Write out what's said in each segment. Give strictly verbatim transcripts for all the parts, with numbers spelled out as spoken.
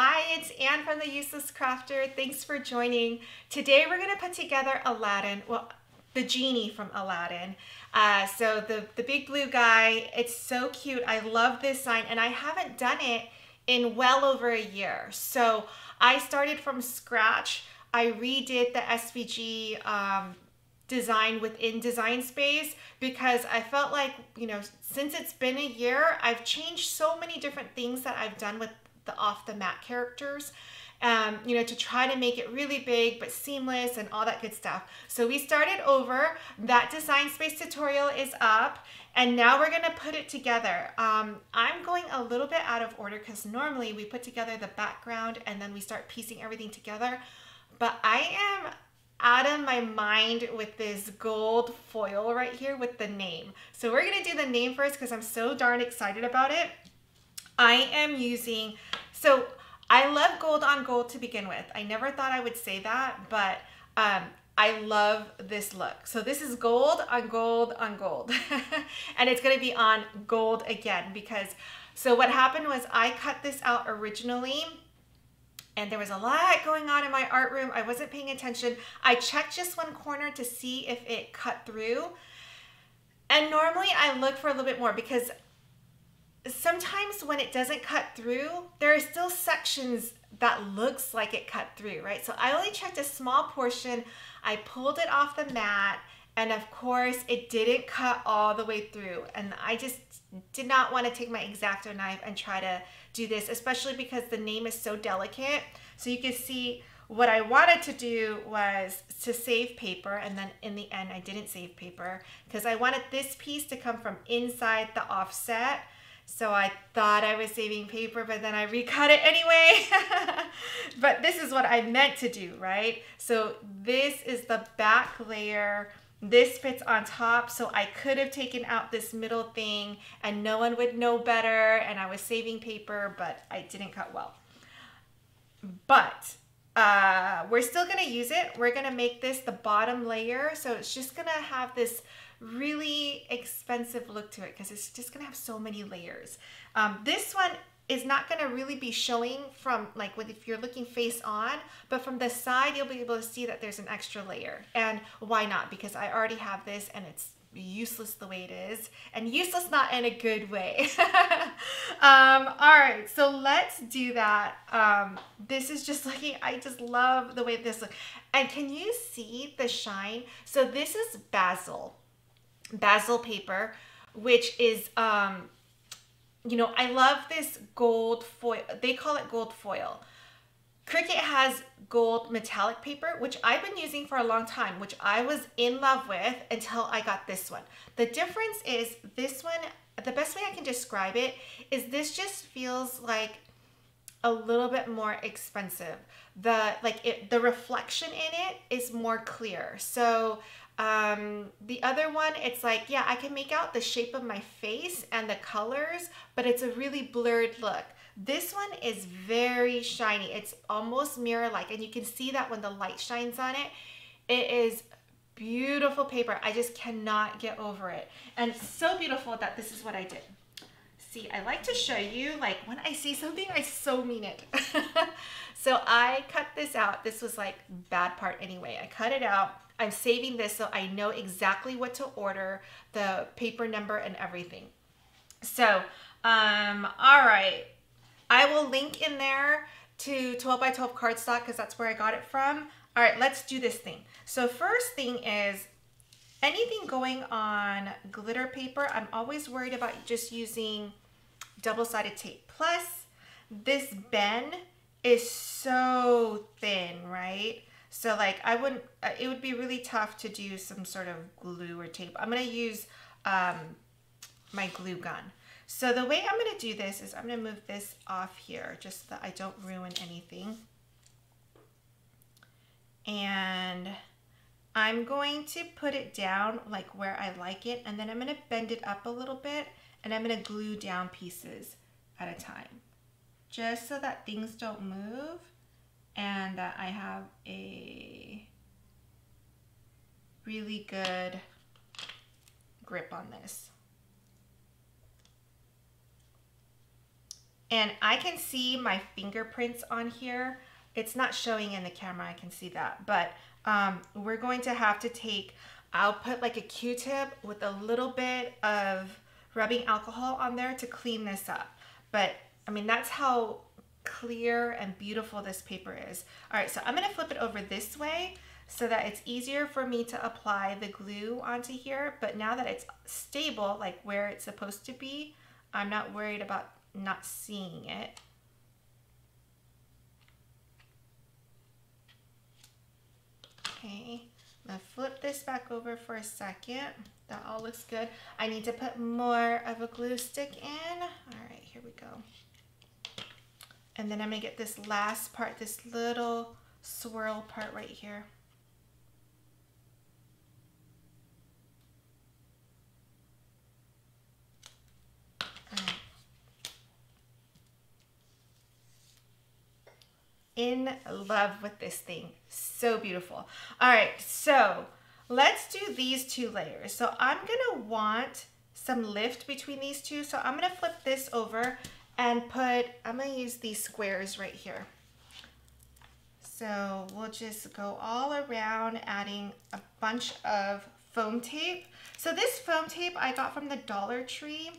Hi, it's Anne from The Useless Crafter. Thanks for joining. Today we're going to put together Aladdin, well, the genie from Aladdin. Uh, so the, the big blue guy, it's so cute. I love this sign and I haven't done it in well over a year. So I started from scratch. I redid the S V G um, design within Design Space because I felt like, you know, since it's been a year, I've changed so many different things that I've done with the off the mat characters, um, you know, to try to make it really big but seamless and all that good stuff. So we started over. That Design Space tutorial is up and now we're gonna put it together. Um, I'm going a little bit out of order because normally we put together the background and then we start piecing everything together, but I am out of my mind with this gold foil right here with the name. So we're gonna do the name first because I'm so darn excited about it. I am using, so I love gold on gold to begin with. I never thought I would say that, but um, I love this look. So this is gold on gold on gold. And it's gonna be on gold again because, so what happened was I cut this out originally and there was a lot going on in my art room. I wasn't paying attention. I checked just one corner to see if it cut through. And normally I look for a little bit more because sometimes when it doesn't cut through, there are still sections that looks like it cut through, right? So I only checked a small portion. I pulled it off the mat and of course it didn't cut all the way through. And I just did not want to take my X-Acto knife and try to do this, especially because the name is so delicate. So you can see what I wanted to do was to save paper, and then in the end I didn't save paper because I wanted this piece to come from inside the offset. So I thought I was saving paper, but then I recut it anyway. But this is what I meant to do, right? So this is the back layer. This fits on top. So I could have taken out this middle thing and no one would know better. And I was saving paper, but I didn't cut well. But uh, we're still gonna use it. We're gonna make this the bottom layer. So it's just gonna have this really expensive look to it because it's just gonna have so many layers. Um, this one is not gonna really be showing from like with, if you're looking face on, but from the side you'll be able to see that there's an extra layer. And why not? Because I already have this and it's useless the way it is, and useless not in a good way. um, all right, so let's do that. Um, this is just looking, I just love the way this looks. And can you see the shine? So this is Basil. Basil paper, which is, um, you know, I love this gold foil. They call it gold foil. Cricut has gold metallic paper, which I've been using for a long time, which I was in love with until I got this one. The difference is this one, the best way I can describe it is this just feels like a little bit more expensive. The, like it, the reflection in it is more clear. So Um, the other one, it's like, yeah, I can make out the shape of my face and the colors, but it's a really blurred look. This one is very shiny. It's almost mirror-like, and you can see that when the light shines on it. It is beautiful paper. I just cannot get over it. And it's so beautiful that this is what I did. See, I like to show you, like, when I see something, I so mean it. So I cut this out. This was like bad part anyway. I cut it out. I'm saving this so I know exactly what to order, the paper number and everything. So, um, all right. I will link in there to twelve by twelve cardstock because that's where I got it from. All right, let's do this thing. So first thing is anything going on glitter paper, I'm always worried about just using double-sided tape. Plus, this bend is so thin, right? So like I wouldn't, it would be really tough to do some sort of glue or tape. I'm going to use um, my glue gun. So the way I'm going to do this is I'm going to move this off here just so that I don't ruin anything. And I'm going to put it down like where I like it. And then I'm going to bend it up a little bit and I'm going to glue down pieces at a time just so that things don't move. And that I have a really good grip on this. and I can see my fingerprints on here. It's not showing in the camera, I can see that, but um, we're going to have to take, I'll put like a Q-tip with a little bit of rubbing alcohol on there to clean this up. But I mean, that's how clear and beautiful this paper is. All right, so I'm gonna flip it over this way so that it's easier for me to apply the glue onto here. But now that it's stable, like where it's supposed to be, I'm not worried about not seeing it. Okay, I'm gonna flip this back over for a second. That all looks good. I need to put more of a glue stick in. All right, here we go. And then I'm gonna get this last part, this little swirl part right here. In love with this thing, so beautiful. All right, so let's do these two layers. So I'm gonna want some lift between these two, so I'm gonna flip this over and put, I'm gonna use these squares right here. So we'll just go all around, adding a bunch of foam tape. So this foam tape I got from the Dollar Tree.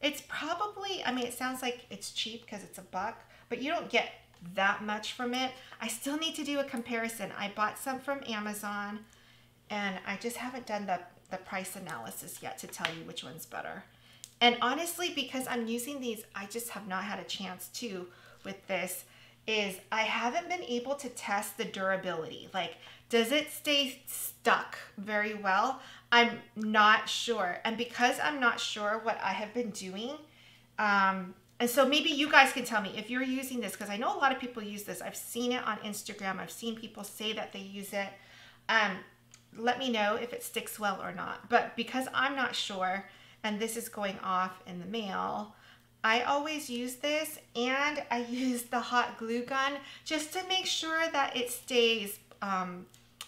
It's probably, I mean, it sounds like it's cheap because it's a buck, but you don't get that much from it. I still need to do a comparison. I bought some from Amazon and I just haven't done the, the price analysis yet to tell you which one's better. And honestly, because I'm using these, I just have not had a chance to with this, is I haven't been able to test the durability. Like, does it stay stuck very well? I'm not sure. And because I'm not sure what I have been doing, um, and so maybe you guys can tell me if you're using this, because I know a lot of people use this. I've seen it on Instagram. I've seen people say that they use it. Um, let me know if it sticks well or not. But because I'm not sure, and this is going off in the mail, I always use this, and I use the hot glue gun just to make sure that it stays um,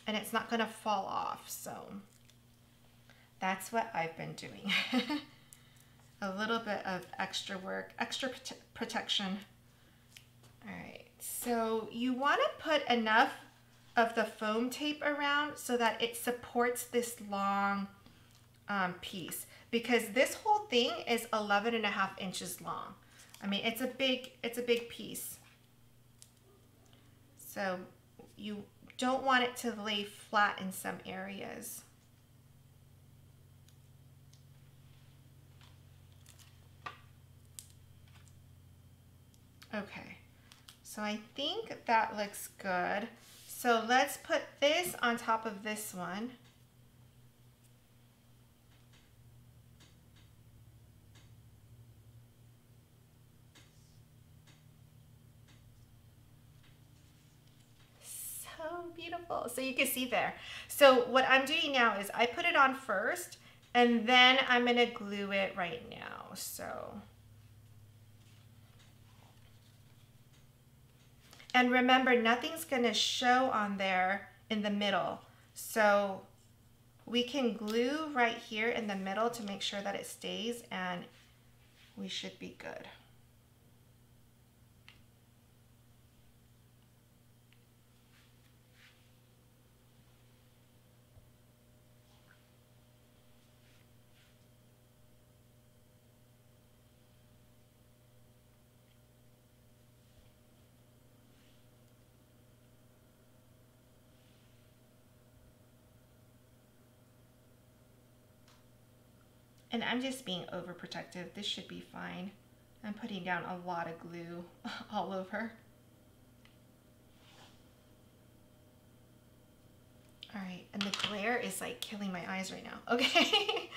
and it's not going to fall off. So that's what I've been doing. A little bit of extra work, extra prote protection. All right, so you want to put enough of the foam tape around so that it supports this long um, piece, because this whole thing is eleven and a half inches long. I mean, it's a big, it's a big piece. So you don't want it to lay flat in some areas. Okay, so I think that looks good. So let's put this on top of this one. So beautiful. So you can see there. So what I'm doing now is I put it on first, and then I'm gonna glue it right now. So. And remember, nothing's gonna show on there in the middle. So we can glue right here in the middle to make sure that it stays, and we should be good. And I'm just being overprotective. This should be fine. I'm putting down a lot of glue all over. All right, and the glare is like killing my eyes right now. Okay.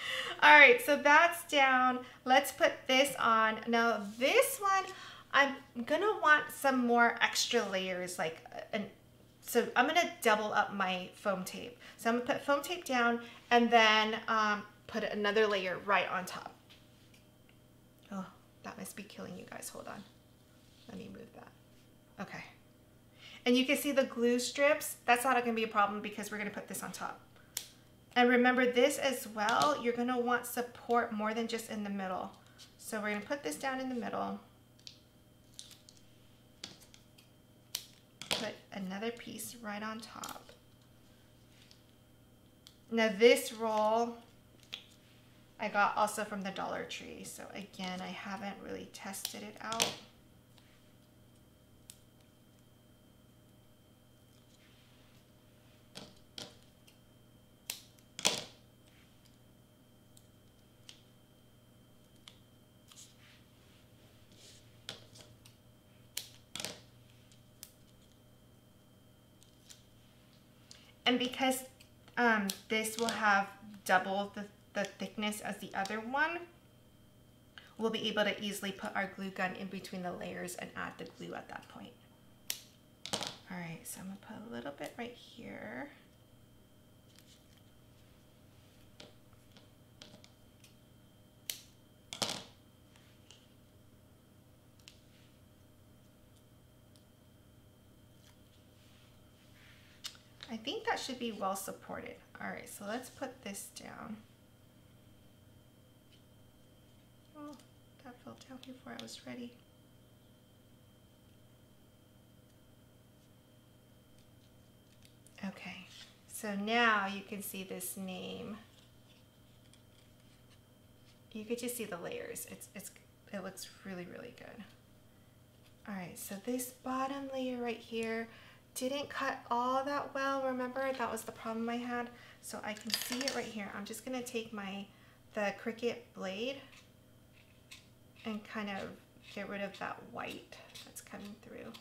All right, so that's down. Let's put this on. Now this one, I'm gonna want some more extra layers, like an so I'm gonna double up my foam tape. So I'm gonna put foam tape down, and then um, put another layer right on top. Oh, that must be killing you guys. Hold on. Let me move that. Okay. And you can see the glue strips. That's not gonna be a problem because we're gonna put this on top. And remember this as well, you're gonna want support more than just in the middle. So we're gonna put this down in the middle. put another piece right on top. Now this roll I got also from the Dollar Tree. So again, I haven't really tested it out. And because um, this will have double the, the thickness as the other one, we'll be able to easily put our glue gun in between the layers and add the glue at that point. All right, so I'm gonna put a little bit right here. I think that should be well supported. All right, so let's put this down. Oh, that fell down before I was ready. Okay, so now you can see this name. You could just see the layers. It's, it's, it looks really, really good. All right, so this bottom layer right here, didn't cut all that well, remember? That was the problem I had. So I can see it right here. I'm just gonna take my, the Cricut blade and kind of get rid of that white that's coming through.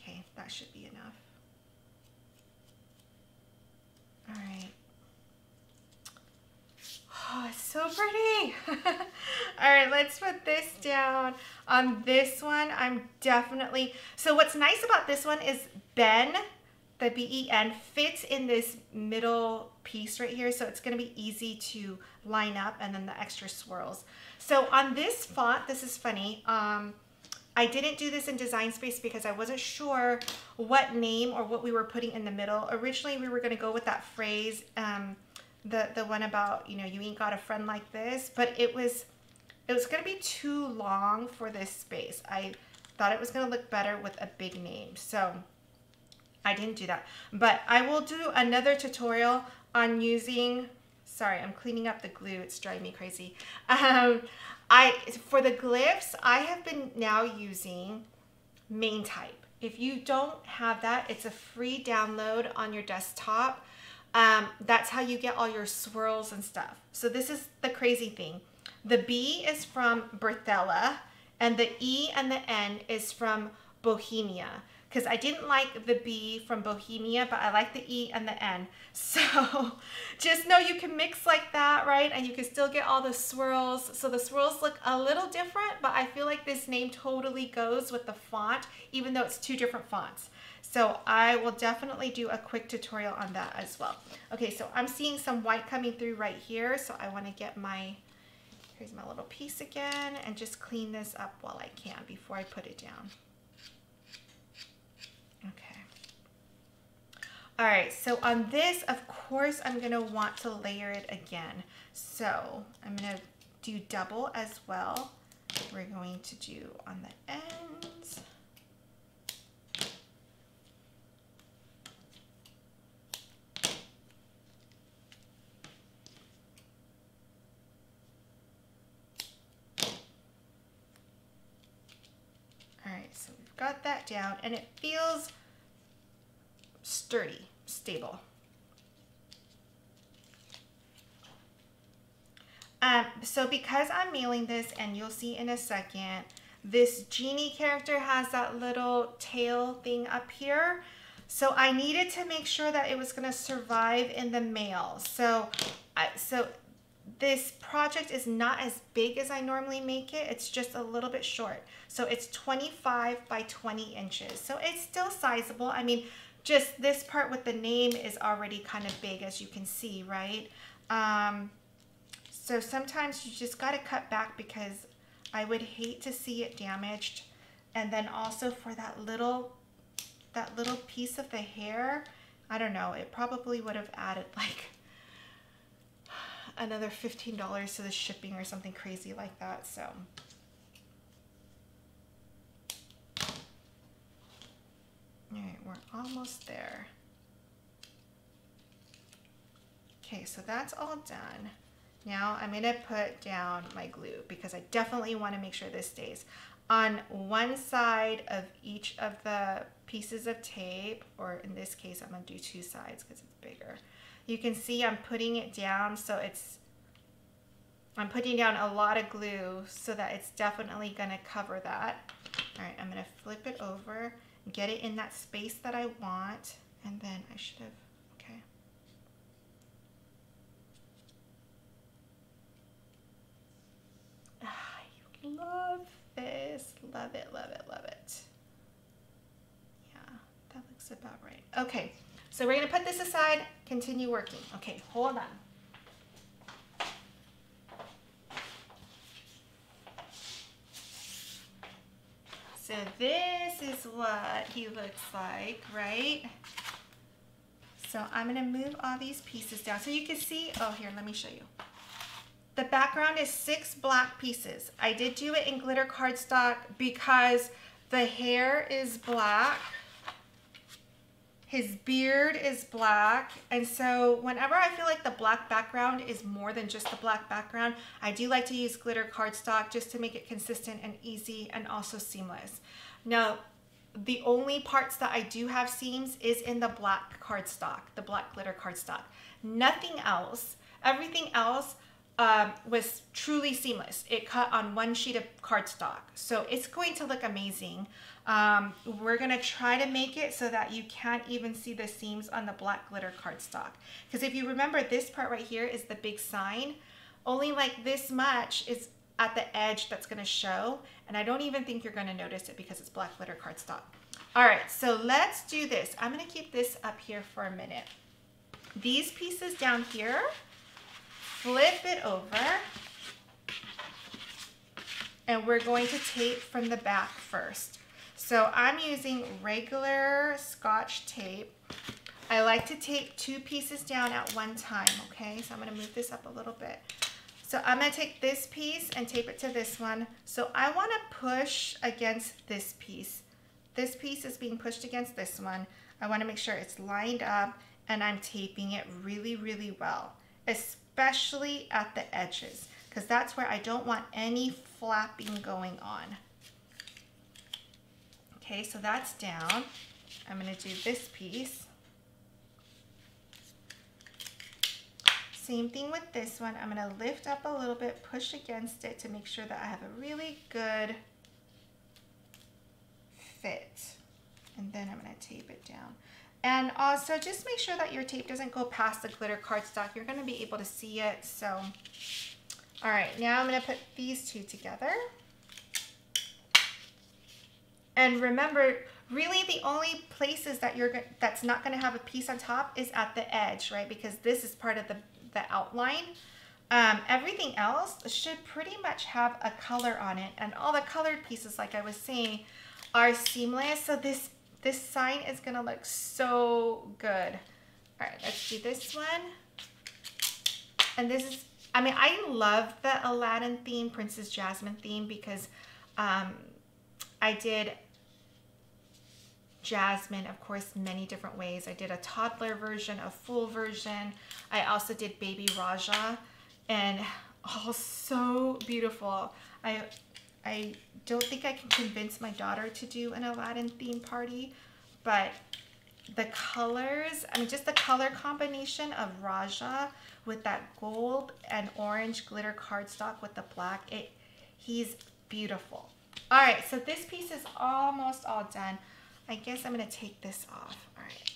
Okay, that should be enough. All right. Oh, it's so pretty. All right, let's put this down. On this one, I'm definitely, so what's nice about this one is Ben, the B E N, fits in this middle piece right here, so it's gonna be easy to line up and then the extra swirls. So on this font, this is funny, um, I didn't do this in Design Space because I wasn't sure what name or what we were putting in the middle. Originally, we were gonna go with that phrase, um, the the one about, you know, you ain't got a friend like this, but it was it was gonna be too long for this space. I thought it was gonna look better with a big name, so I didn't do that. But I will do another tutorial on using, sorry, I'm cleaning up the glue, it's driving me crazy. Um, I for the glyphs, I have been now using Main Type. If you don't have that, it's a free download on your desktop. Um, that's how you get all your swirls and stuff. So this is the crazy thing. The B is from Berthella, and the E and the N is from Bohemia, because I didn't like the B from Bohemia, but I like the E and the N. So just know you can mix like that, right? And you can still get all the swirls. So the swirls look a little different, but I feel like this name totally goes with the font, even though it's two different fonts. So I will definitely do a quick tutorial on that as well. Okay, so I'm seeing some white coming through right here. So I wanna get my, here's my little piece again, and just clean this up while I can before I put it down. Okay. All right, so on this, of course, I'm gonna want to layer it again. So I'm gonna do double as well. We're going to do on the ends. Got that down, and it feels sturdy, stable. Um, so because I'm mailing this, and you'll see in a second, this Genie character has that little tail thing up here. So I needed to make sure that it was gonna survive in the mail. So, I, so this project is not as big as I normally make it. It's just a little bit short. So it's twenty-five by twenty inches. So it's still sizable. I mean, just this part with the name is already kind of big, as you can see, right? Um, so sometimes you just got to cut back because I would hate to see it damaged. And then also for that little, that little piece of the hair, I don't know, it probably would have added like another fifteen dollars to the shipping or something crazy like that, so. almost there. Okay, so that's all done. Now I'm gonna put down my glue because I definitely wanna make sure this stays. On one side of each of the pieces of tape, or in this case, I'm gonna do two sides because it's bigger. You can see I'm putting it down, so it's, I'm putting down a lot of glue so that it's definitely gonna cover that. All right, I'm gonna flip it over, get it in that space that I want, and then I should have, okay. Ah, you love this, love it, love it, love it. Yeah, that looks about right. Okay, so we're gonna put this aside, continue working. Okay, hold on. So this is what he looks like, right? So I'm gonna move all these pieces down. So you can see, oh here, let me show you. The background is six black pieces. I did do it in glitter cardstock because the hair is black, his beard is black, and so whenever I feel like the black background is more than just the black background, I do like to use glitter cardstock just to make it consistent and easy and also seamless. Now, the only parts that I do have seams is in the black cardstock, the black glitter cardstock. Nothing else, everything else um, was truly seamless. It cut on one sheet of cardstock, so it's going to look amazing. Um, we're gonna try to make it so that you can't even see the seams on the black glitter cardstock. Because if you remember, this part right here is the big sign. Only like this much is at the edge that's gonna show, and I don't even think you're gonna notice it because it's black glitter cardstock. All right, so let's do this. I'm gonna keep this up here for a minute. These pieces down here, flip it over, and we're going to tape from the back first. So I'm using regular Scotch tape. I like to tape two pieces down at one time, okay? So I'm gonna move this up a little bit. So I'm gonna take this piece and tape it to this one. So I wanna push against this piece. This piece is being pushed against this one. I wanna make sure it's lined up and I'm taping it really, really well, especially at the edges, because that's where I don't want any flapping going on. Okay, so that's down. I'm gonna do this piece. Same thing with this one. I'm gonna lift up a little bit, push against it to make sure that I have a really good fit. And then I'm gonna tape it down. And also just make sure that your tape doesn't go past the glitter cardstock. You're gonna be able to see it, so. All right, now I'm gonna put these two together. And remember, really the only places that you're that's not going to have a piece on top is at the edge, right? Because this is part of the, the outline. Um, everything else should pretty much have a color on it. And all the colored pieces, like I was saying, are seamless. So this, this sign is going to look so good. All right, let's do this one. And this is, I mean, I love the Aladdin theme, Princess Jasmine theme, because um, I did Jasmine, of course, many different ways. I did a toddler version, a full version. I also did Baby Raja, and all so beautiful. I, I don't think I can convince my daughter to do an Aladdin theme party, but the colors, I mean, just the color combination of Raja with that gold and orange glitter cardstock with the black, it, he's beautiful. All right, so this piece is almost all done. I guess I'm gonna take this off. All right.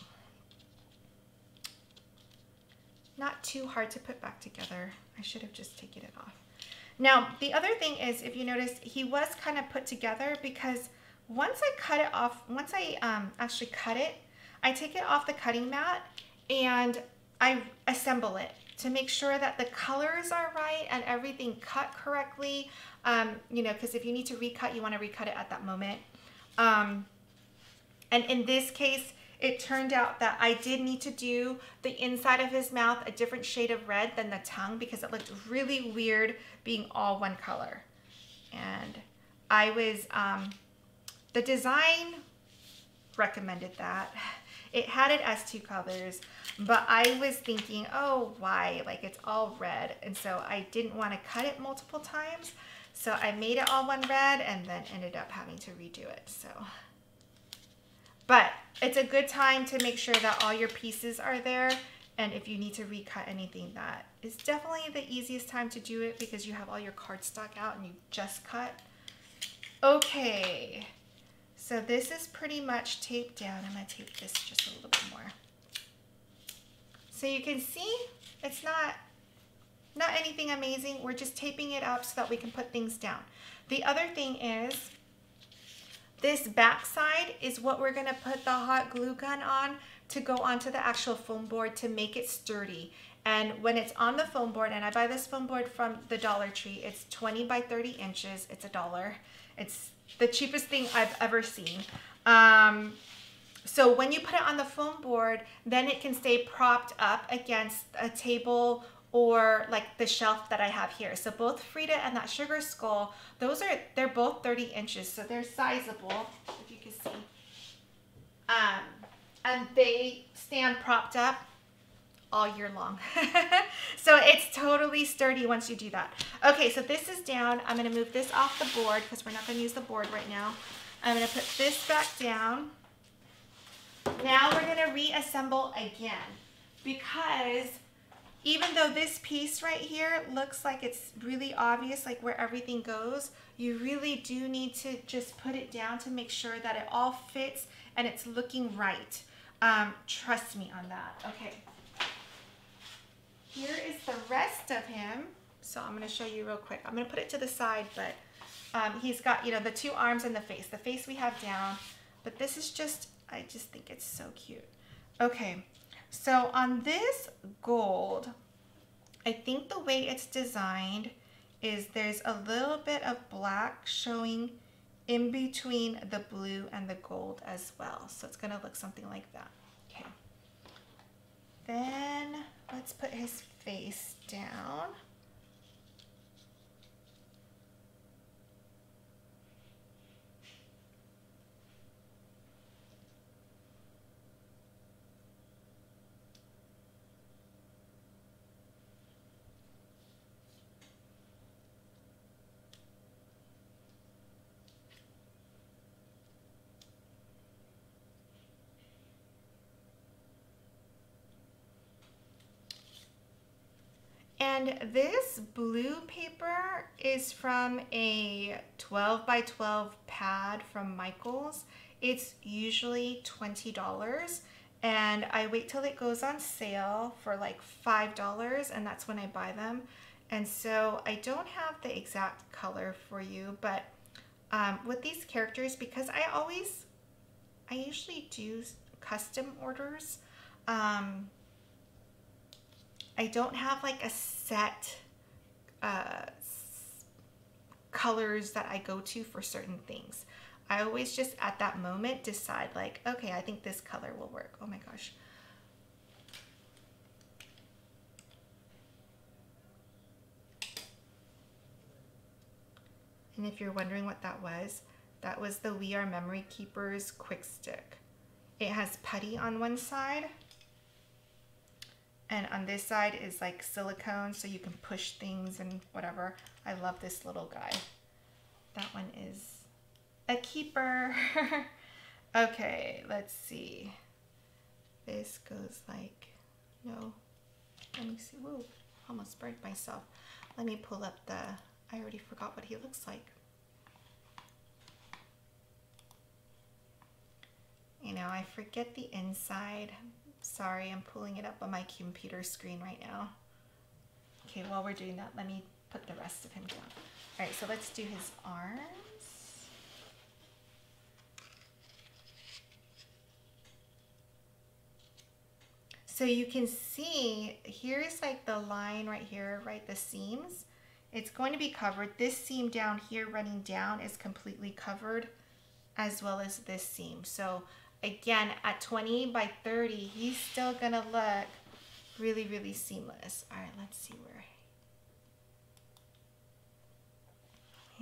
Not too hard to put back together. I should have just taken it off. Now, the other thing is, if you notice, he was kind of put together because once I cut it off, once I um, actually cut it, I take it off the cutting mat and I assemble it to make sure that the colors are right and everything cut correctly. Um, you know, because if you need to recut, you want to recut it at that moment. Um, and in this case, it turned out that I did need to do the inside of his mouth a different shade of red than the tongue because it looked really weird being all one color. And I was, um, the design recommended that. It had it as two colors, but I was thinking, oh, why? Like, it's all red. And so I didn't want to cut it multiple times. So I made it all one red and then ended up having to redo it. So, but it's a good time to make sure that all your pieces are there. And if you need to recut anything, that is definitely the easiest time to do it because you have all your cardstock out and you just cut. Okay, so this is pretty much taped down. I'm gonna tape this just a little bit more. So you can see it's not, not anything amazing. We're just taping it up so that we can put things down. The other thing is this back side is what we're gonna put the hot glue gun on to go onto the actual foam board to make it sturdy. And when it's on the foam board, and I buy this foam board from the Dollar Tree, it's twenty by thirty inches, it's a dollar. It's the cheapest thing I've ever seen. Um, so when you put it on the foam board, then it can stay propped up against a table or like the shelf that I have here. So both Frida and that Sugar Skull, those are, they're both thirty inches. So they're sizable, if you can see. Um, and they stand propped up all year long. So it's totally sturdy once you do that. Okay, so this is down. I'm gonna move this off the board because we're not gonna use the board right now. I'm gonna put this back down. Now we're gonna reassemble again because even though this piece right here looks like it's really obvious, like where everything goes, you really do need to just put it down to make sure that it all fits and it's looking right. Um, trust me on that. Okay. Here is the rest of him. So I'm gonna show you real quick. I'm gonna put it to the side, but um, he's got, you know, the two arms and the face. The face we have down, but this is just, I just think it's so cute. Okay, so on this gold, I think the way it's designed is there's a little bit of black showing in between the blue and the gold as well. So it's gonna look something like that. Okay, then let's put his face down. And this blue paper is from a twelve by twelve pad from Michaels. It's usually twenty dollars and I wait till it goes on sale for like five dollars and that's when I buy them. And so I don't have the exact color for you, but um, with these characters, because I always, I usually do custom orders, um, I don't have like a set uh, colors that I go to for certain things. I always just at that moment decide like, okay, I think this color will work. Oh my gosh. And if you're wondering what that was, that was the We Are Memory Keepers Quick Stick. It has putty on one side. And on this side is like silicone, so you can push things and whatever. I love this little guy. That one is a keeper. Okay, let's see. This goes like, no, let me see. Whoa, almost burnt myself. Let me pull up the, I already forgot what he looks like. You know, I forget the inside. Sorry, I'm pulling it up on my computer screen right now. Okay, while we're doing that, let me put the rest of him down. All right, so let's do his arms. So you can see, here's like the line right here, right, the seams. It's going to be covered. This seam down here running down is completely covered, as well as this seam. So again, at twenty by thirty, he's still gonna look really, really seamless. All right, let's see where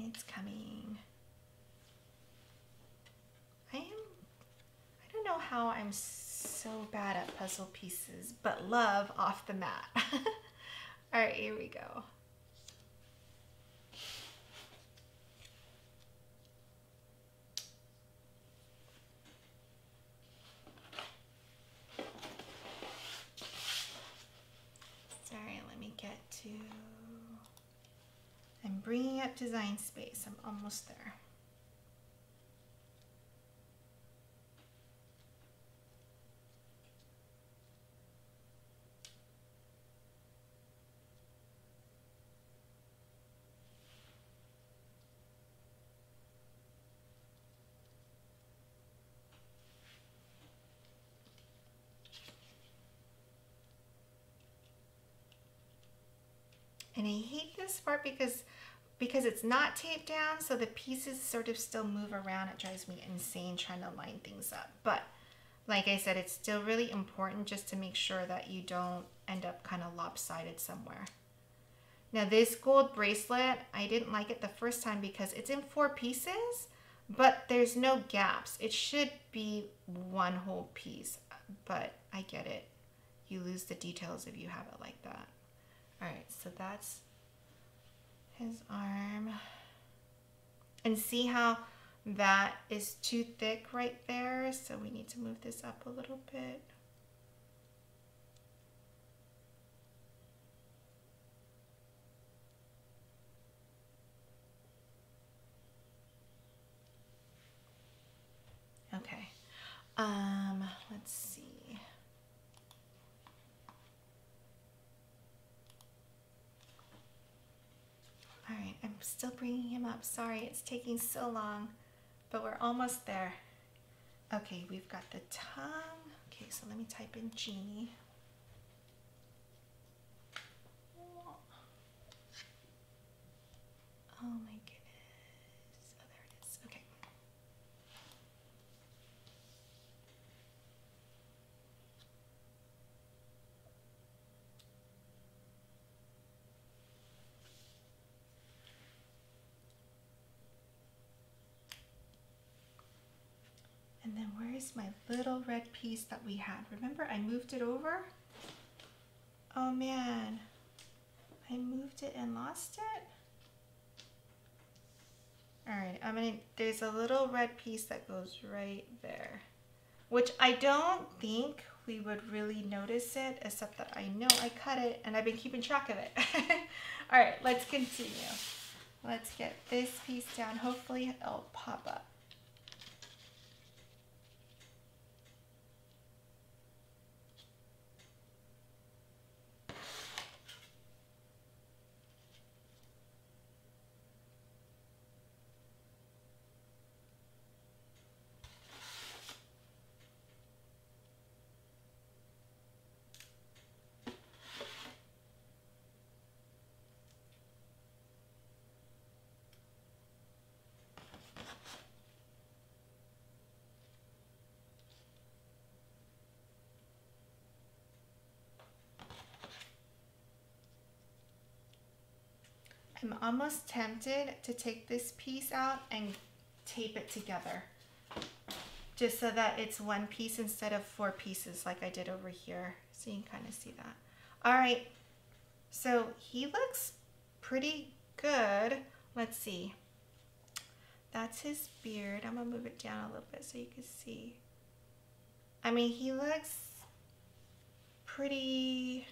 it's coming. I am, I don't know how I'm so bad at puzzle pieces, but love off the mat. All right, here we go. Sorry, let me get to, I'm bringing up Design Space. I'm almost there. And I hate this part because because it's not taped down, so the pieces sort of still move around. It drives me insane trying to line things up. But like I said, it's still really important just to make sure that you don't end up kind of lopsided somewhere. Now this gold bracelet, I didn't like it the first time because it's in four pieces, but there's no gaps. It should be one whole piece, but I get it. You lose the details if you have it like that. All right, so that's his arm. And see how that is too thick right there? So we need to move this up a little bit. Okay, um, let's see. All right, I'm still bringing him up. Sorry, it's taking so long, but we're almost there. Okay, we've got the tongue. Okay, so let me type in Genie. Oh my goodness. Oh, there it is. Okay. And then where's my little red piece that we had? Remember, I moved it over? Oh man, I moved it and lost it? All right, I'm gonna, there's a little red piece that goes right there, which I don't think we would really notice it, except that I know I cut it and I've been keeping track of it. All right, let's continue. Let's get this piece down. Hopefully it'll pop up. I'm almost tempted to take this piece out and tape it together just so that it's one piece instead of four pieces like I did over here. So you can kind of see that. All right, so he looks pretty good. Let's see. That's his beard. I'm gonna move it down a little bit so you can see. I mean, he looks pretty...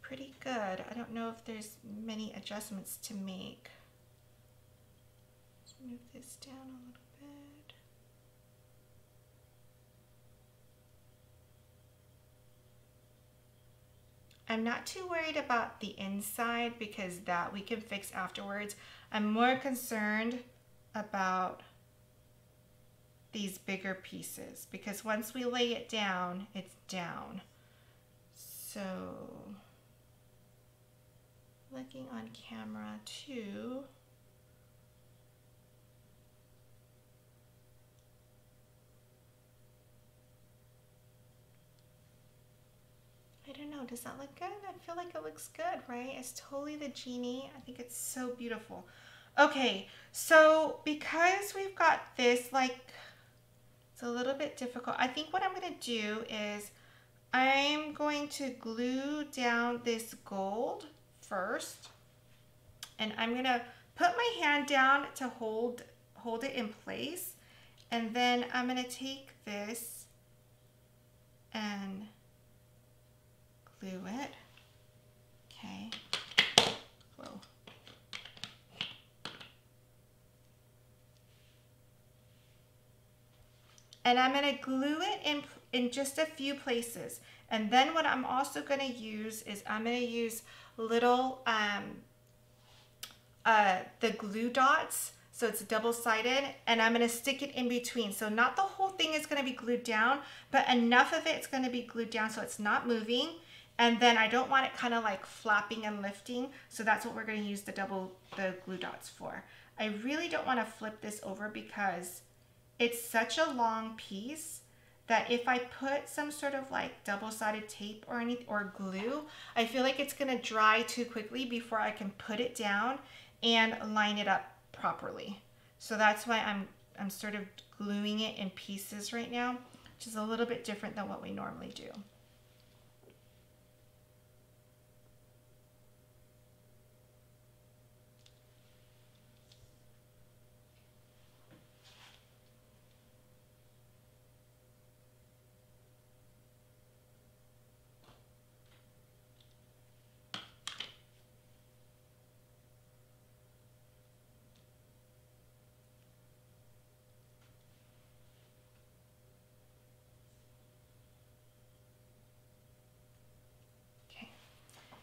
pretty good. I don't know if there's many adjustments to make. Let's move this down a little bit. I'm not too worried about the inside because that we can fix afterwards. I'm more concerned about these bigger pieces because once we lay it down, it's down. So... looking on camera too. I don't know, does that look good? I feel like it looks good, right? It's totally the Genie. I think it's so beautiful. Okay, so because we've got this, like, it's a little bit difficult. I think what I'm going to do is I'm going to glue down this gold first, and I'm going to put my hand down to hold hold it in place, and then I'm going to take this and glue it. Okay. Whoa. And I'm going to glue it in, in just a few places. And then what I'm also going to use is I'm going to use little, um, uh, the glue dots. So it's double-sided, and I'm going to stick it in between. So not the whole thing is going to be glued down, but enough of it's going to be glued down so it's not moving. And then I don't want it kind of like flapping and lifting. So that's what we're going to use the double, the glue dots for. I really don't want to flip this over because it's such a long piece that if I put some sort of like double-sided tape or anything or glue, I feel like it's going to dry too quickly before I can put it down and line it up properly. So that's why I'm I'm sort of gluing it in pieces right now, which is a little bit different than what we normally do.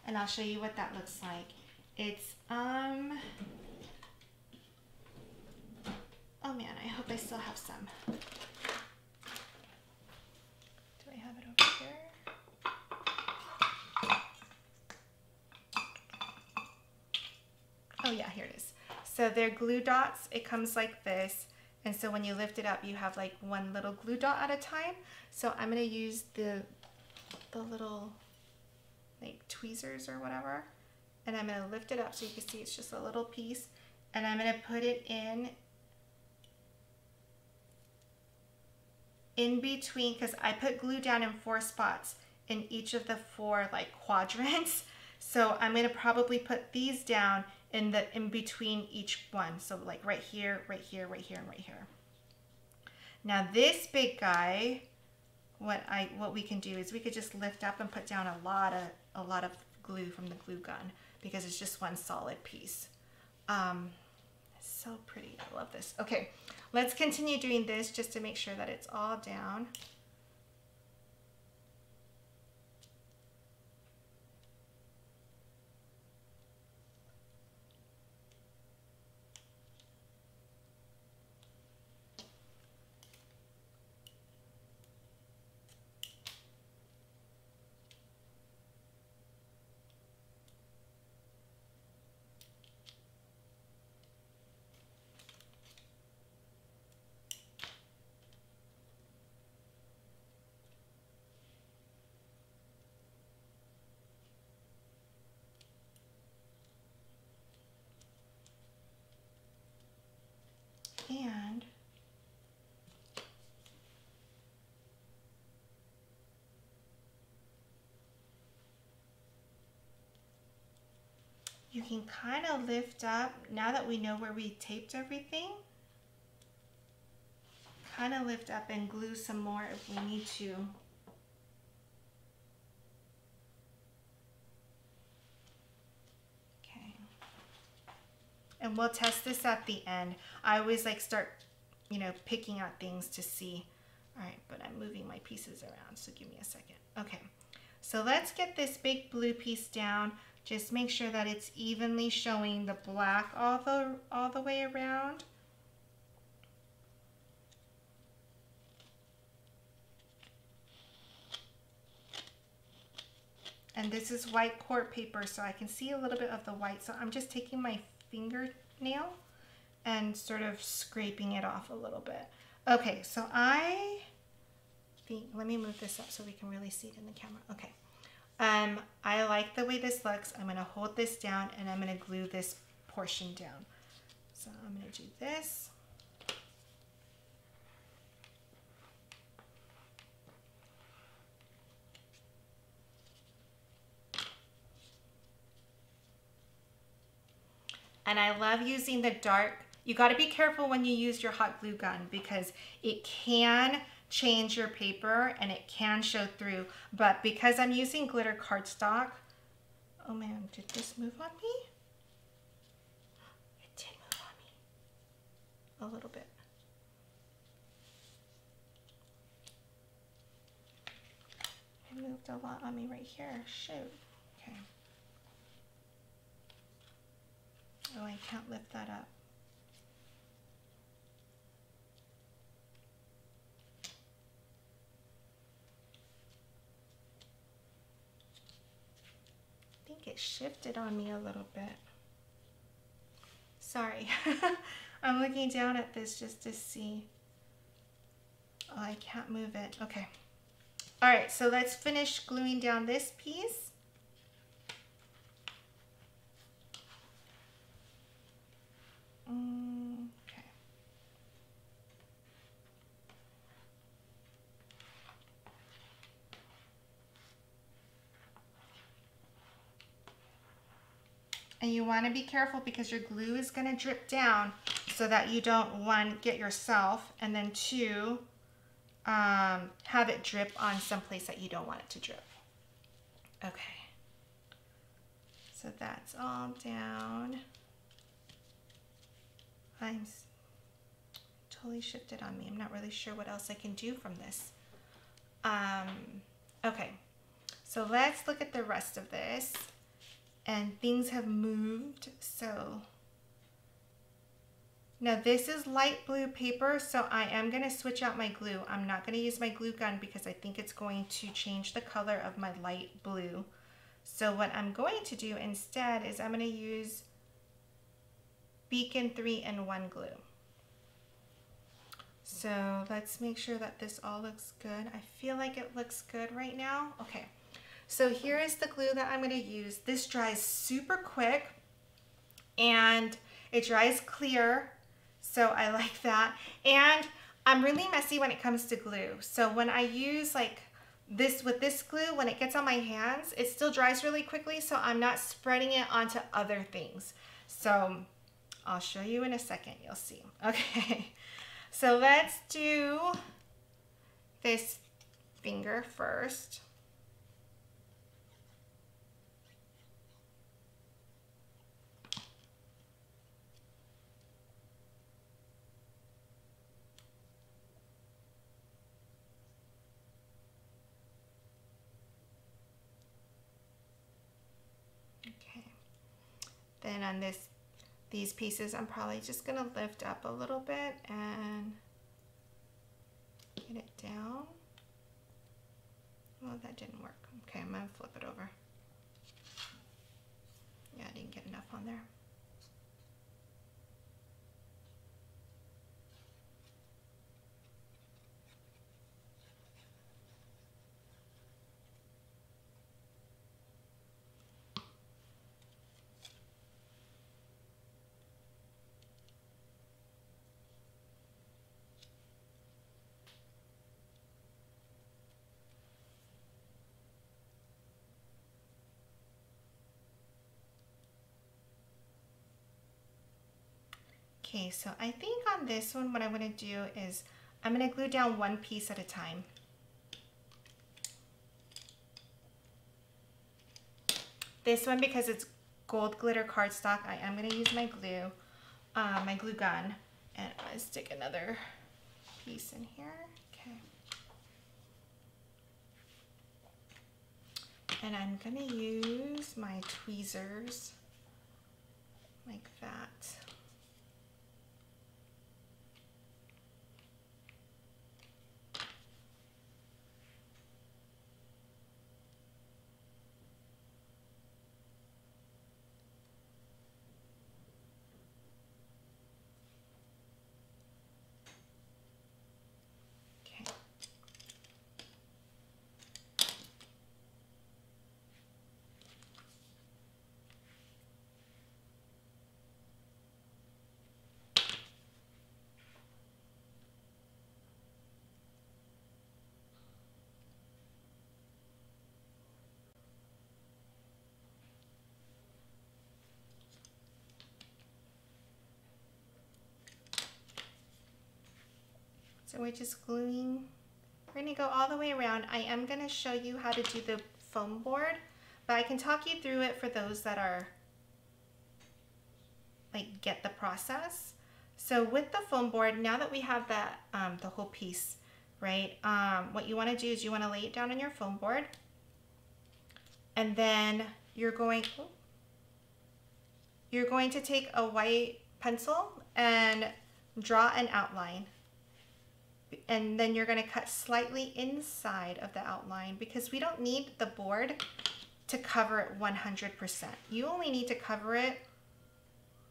And I'll show you what that looks like. It's, um, oh man, I hope I still have some. Do I have it over here? Oh yeah, here it is. So they're glue dots, it comes like this. And so when you lift it up, you have like one little glue dot at a time. So I'm gonna use the, the little, like tweezers or whatever, and I'm going to lift it up so you can see it's just a little piece, and I'm going to put it in in between, because I put glue down in four spots in each of the four like quadrants, so I'm going to probably put these down in the in between each one, so like right here, right here, right here, and right here. Now this big guy, what I what we can do is we could just lift up and put down a lot of a lot of glue from the glue gun because it's just one solid piece. Um, it's so pretty. I love this. Okay, let's continue doing this just to make sure that it's all down. And you can kind of lift up, now that we know where we taped everything, kind of lift up and glue some more if we need to. And we'll test this at the end. I always like start, you know, picking out things to see. All right, but I'm moving my pieces around, so give me a second. Okay, so let's get this big blue piece down. Just make sure that it's evenly showing the black all the, all the way around. And this is white quart paper, so I can see a little bit of the white. So I'm just taking my fingernail and sort of scraping it off a little bit. Okay, so I think, let me move this up so we can really see it in the camera. Okay, um, I like the way this looks. I'm gonna hold this down and I'm gonna glue this portion down. So I'm going to do this. And I love using the dark. You got to be careful when you use your hot glue gun because it can change your paper and it can show through. But because I'm using glitter cardstock, oh man, did this move on me? It did move on me a little bit. It moved a lot on me right here. Shoot. Okay. Oh, I can't lift that up. I think it shifted on me a little bit. Sorry. I'm looking down at this just to see. Oh, I can't move it. Okay. All right, so let's finish gluing down this piece. Mm, okay. And you want to be careful because your glue is going to drip down so that you don't, one, get yourself, and then two, um, have it drip on someplace that you don't want it to drip. Okay. So that's all down. I'm totally shifted on me. I'm not really sure what else I can do from this. Um, okay, so let's look at the rest of this. And things have moved, so. Now this is light blue paper, so I am gonna switch out my glue. I'm not gonna use my glue gun because I think it's going to change the color of my light blue. So what I'm going to do instead is I'm gonna use Beacon three in one glue. So let's make sure that this all looks good. I feel like it looks good right now. Okay, so here is the glue that I'm going to use. This dries super quick and it dries clear, so I like that. And I'm really messy when it comes to glue. So when I use like this with this glue, when it gets on my hands, it still dries really quickly, so I'm not spreading it onto other things. So I'll show you in a second, you'll see. Okay, so let's do this finger first. Okay, then on this These pieces, I'm probably just gonna lift up a little bit and get it down. Well, that didn't work. Okay, I'm gonna flip it over. Yeah, I didn't get enough on there. Okay, so I think on this one, what I'm gonna do is I'm gonna glue down one piece at a time. This one, because it's gold glitter cardstock, I am gonna use my glue, uh, my glue gun, and I'm gonna stick another piece in here. Okay. And I'm gonna use my tweezers like that. So we're just gluing. We're gonna go all the way around. I am gonna show you how to do the foam board, but I can talk you through it for those that are like get the process. So with the foam board, now that we have that um, the whole piece, right? Um, what you want to do is you want to lay it down on your foam board, and then you're going you're going to take a white pencil and draw an outline, and then you're going to cut slightly inside of the outline because we don't need the board to cover it one hundred percent. You only need to cover it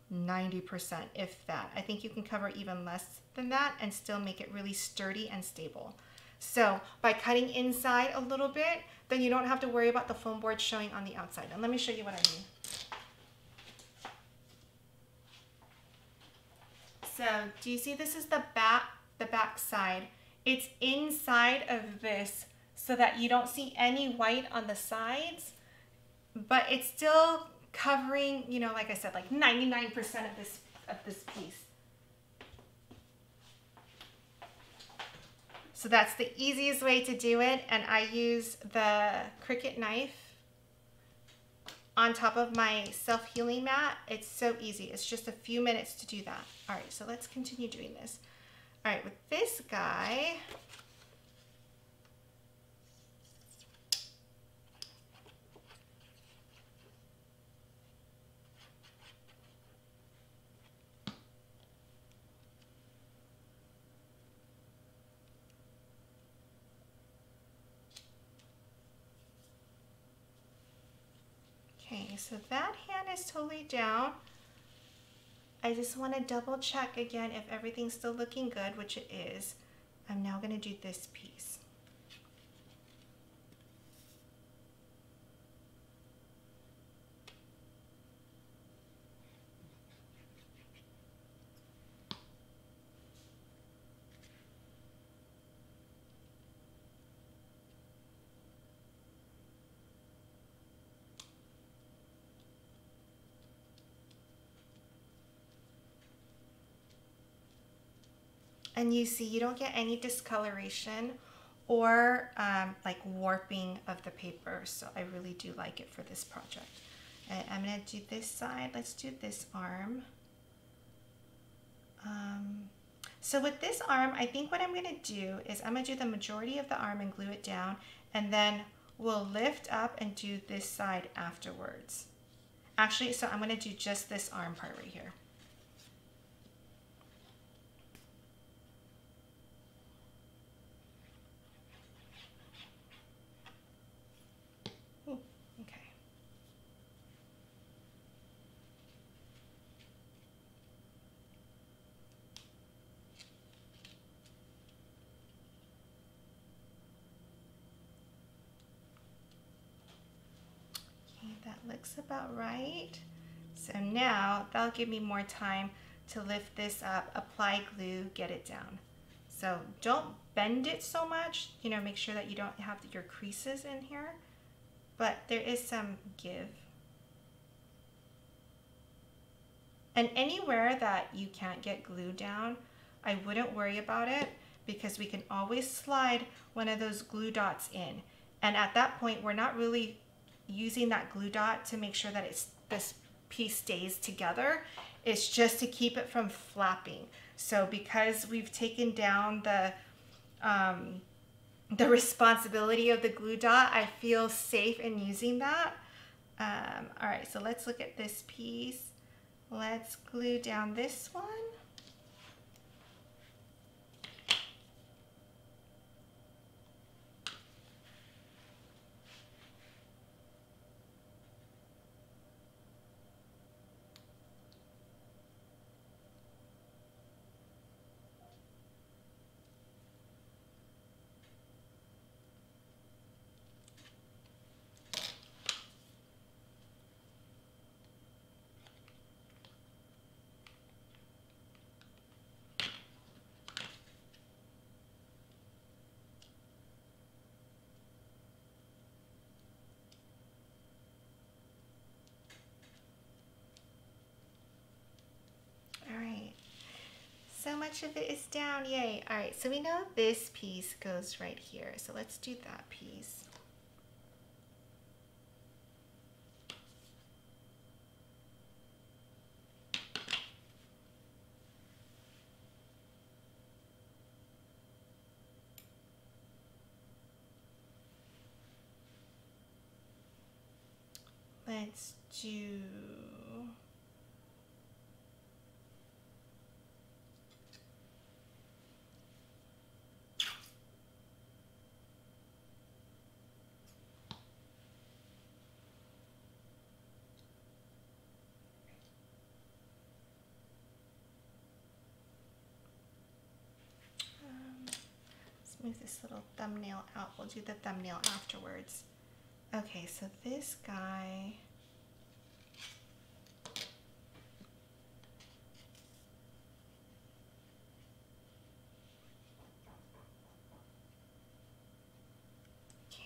ninety percent, if that. I think you can cover even less than that and still make it really sturdy and stable. So by cutting inside a little bit, then you don't have to worry about the foam board showing on the outside. And let me show you what I mean. So do you see this is the back, the back side? It's inside of this so that you don't see any white on the sides, but it's still covering, you know, like I said, like ninety-nine percent of this of this piece. So that's the easiest way to do it, and I use the Cricut knife on top of my self-healing mat. It's so easy. It's just a few minutes to do that. All right, so let's continue doing this. All right, with this guy, so that hand is totally down. I just want to double check again if everything's still looking good, which it is. I'm now going to do this piece. And you see, you don't get any discoloration or um, like warping of the paper. So I really do like it for this project. And I'm gonna do this side. Let's do this arm. Um, so with this arm, I think what I'm gonna do is I'm gonna do the majority of the arm and glue it down, and then we'll lift up and do this side afterwards. Actually, so I'm gonna do just this arm part right here. Looks about right. So now that'll give me more time to lift this up, apply glue, get it down. So don't bend it so much, you know, make sure that you don't have your creases in here, but there is some give. And anywhere that you can't get glue down, I wouldn't worry about it because we can always slide one of those glue dots in. And at that point, we're not really using that glue dot to make sure that it's this piece stays together. It's just to keep it from flapping. So because we've taken down the um, the responsibility of the glue dot, I feel safe in using that. Um, all right, so let's look at this piece. Let's glue down this one. much of it is down, yay. All right, so we know this piece goes right here. So let's do that piece. Let's do um, let's move this little thumbnail out. We'll do the thumbnail afterwards. Okay, so this guy,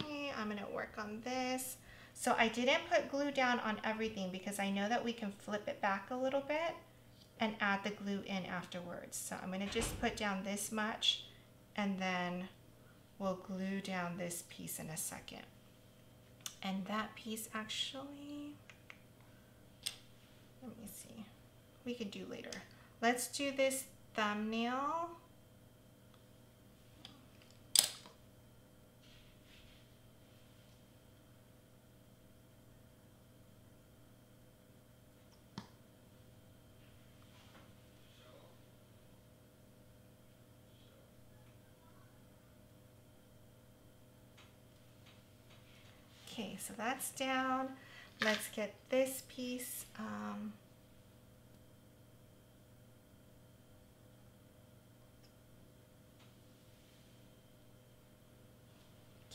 okay, I'm gonna work on this. So I didn't put glue down on everything because I know that we can flip it back a little bit and add the glue in afterwards. So I'm gonna just put down this much and then we'll glue down this piece in a second. And that piece actually, let me see, we could do later. Let's do this thumbnail. Okay, so that's down. Let's get this piece. Um,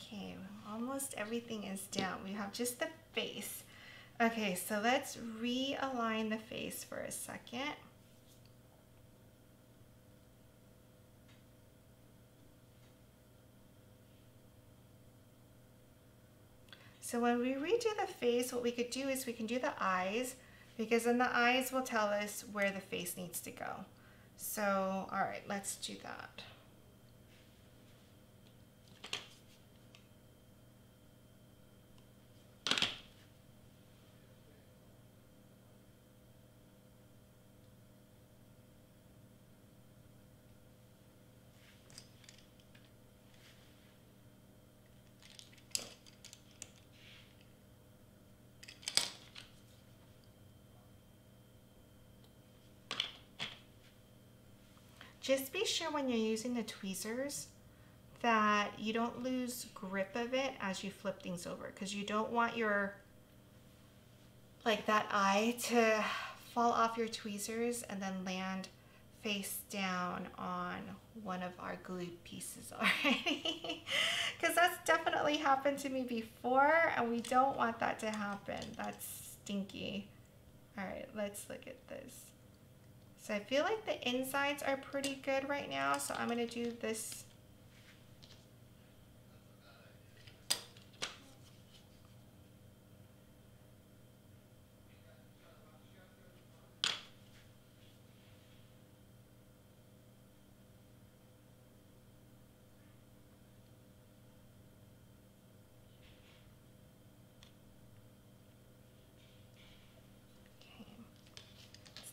okay, almost everything is down. We have just the face. Okay, so let's realign the face for a second. So when we redo the face, what we could do is we can do the eyes, because then the eyes will tell us where the face needs to go. So, all right, let's do that. Just be sure when you're using the tweezers that you don't lose grip of it as you flip things over, because you don't want your, like that eye to fall off your tweezers and then land face down on one of our glued pieces already. Because that's definitely happened to me before and we don't want that to happen. That's stinky. All right, let's look at this. So I feel like the insides are pretty good right now, so I'm gonna do this.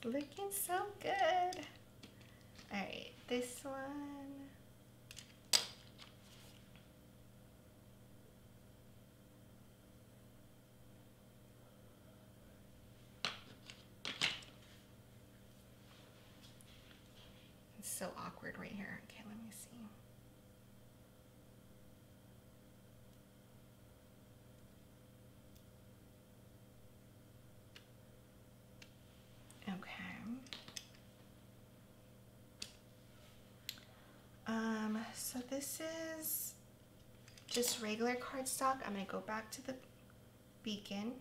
Looking so good. All right, this one. It's so awkward right here. Okay, let me see. Okay. Um, so this is just regular cardstock. I'm going to go back to the beacon.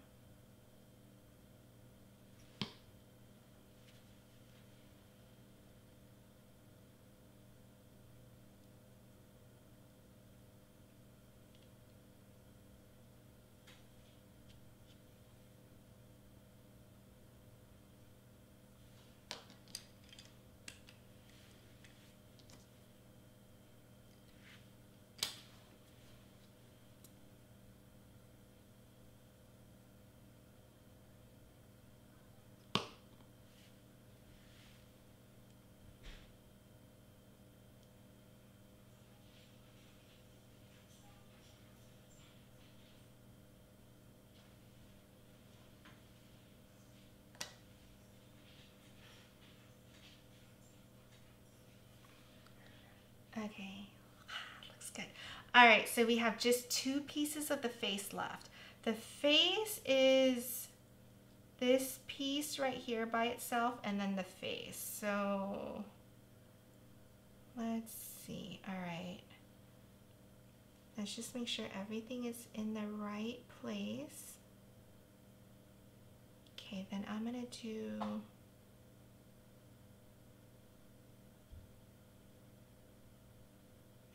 Okay, looks good. All right, so we have just two pieces of the face left. The face is this piece right here by itself, and then the face. So let's see. All right. Let's just make sure everything is in the right place. Okay, then I'm gonna do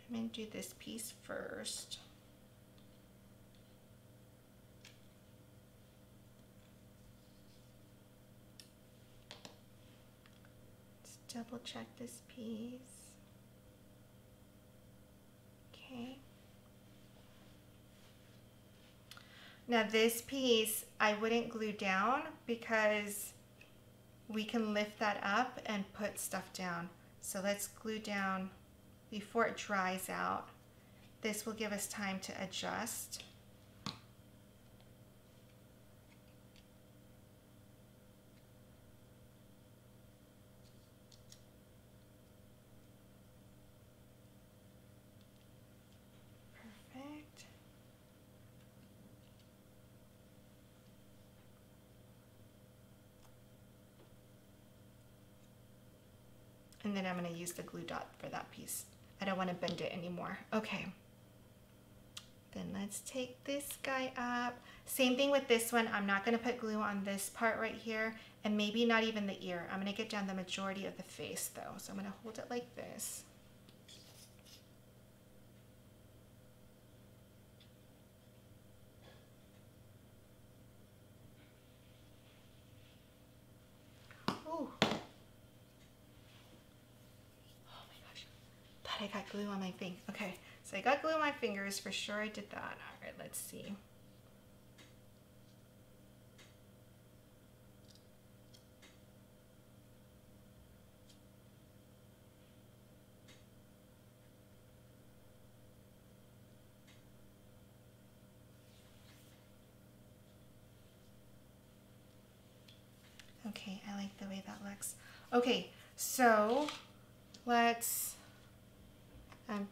I'm gonna do this piece first. Let's double check this piece. Okay. Now this piece, I wouldn't glue down because we can lift that up and put stuff down. So let's glue down before it dries out. This will give us time to adjust. And then I'm going to use the glue dot for that piece. I don't want to bend it anymore. Okay. Then let's take this guy up. Same thing with this one. I'm not going to put glue on this part right here, and maybe not even the ear. I'm going to get down the majority of the face though. So I'm going to hold it like this. I got glue on my thing. Okay, so I got glue on my fingers for sure. I did that. All right, let's see. Okay, I like the way that looks. Okay, so let's Um,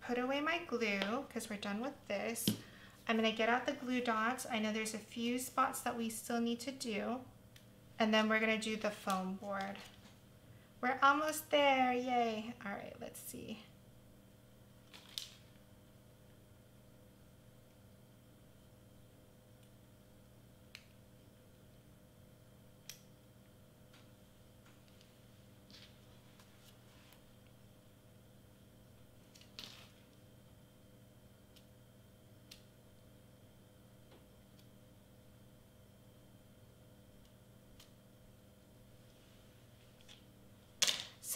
put away my glue because we're done with this. I'm going to get out the glue dots. I know there's a few spots that we still need to do. And then we're going to do the foam board. We're almost there. Yay. All right, let's see.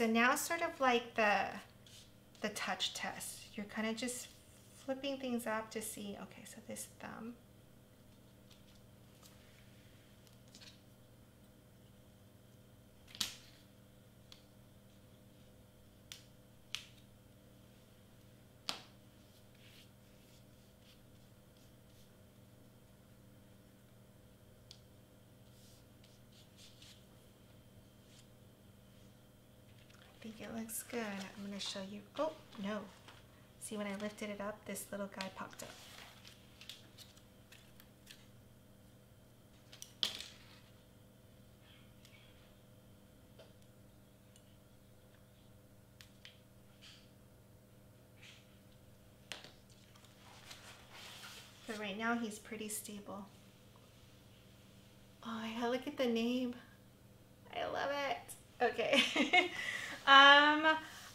So now sort of like the, the touch test. You're kind of just flipping things up to see, okay, so this thumb. It looks good. I'm going to show you. Oh, no. See, when I lifted it up, this little guy popped up. But right now, he's pretty stable. Oh, yeah, look at the name. I love it. Okay. Um,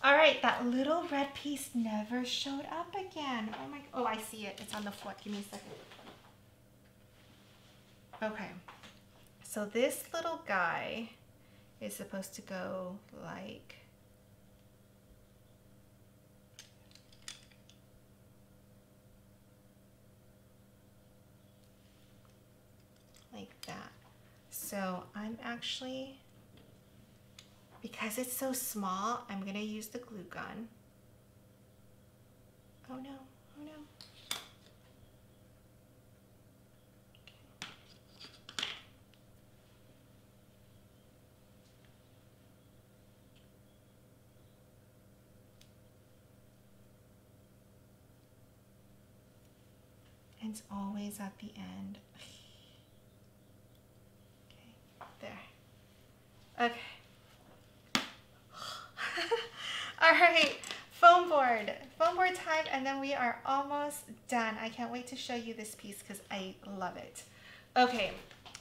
all right, that little red piece never showed up again. Oh my, oh, I see it. It's on the floor. Give me a second. Okay. So this little guy is supposed to go like like that. So I'm actually Because it's so small, I'm going to use the glue gun. Oh no, oh no. Okay. It's always at the end. Okay, there. Okay. All right, foam board. Foam board time, and then we are almost done. I can't wait to show you this piece because I love it. Okay,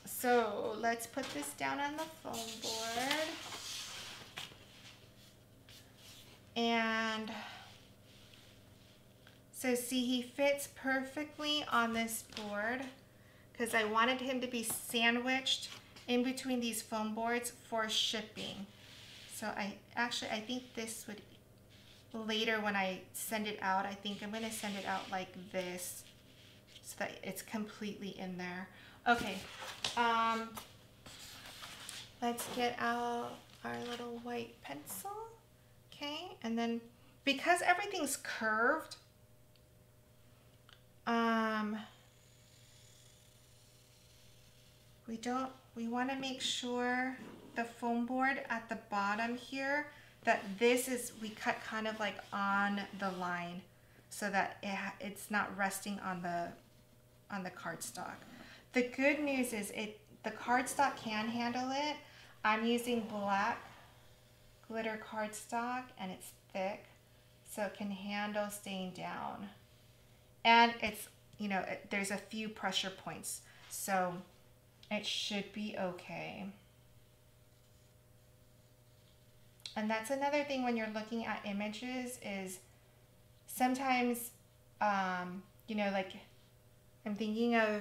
so let's put this down on the foam board. And so see, he fits perfectly on this board because I wanted him to be sandwiched in between these foam boards for shipping. So I actually, I think this would, later when I send it out, I think I'm gonna send it out like this so that it's completely in there. Okay, um, let's get out our little white pencil. Okay, and then because everything's curved, um, we don't, we want to make sure the foam board at the bottom here, that this is, we cut kind of like on the line so that it, it's not resting on the, on the cardstock. The good news is it, the cardstock can handle it. I'm using black glitter cardstock and it's thick, so it can handle staying down. And it's, you know, it, there's a few pressure points, so it should be okay. And that's another thing when you're looking at images is sometimes, um, you know, like I'm thinking of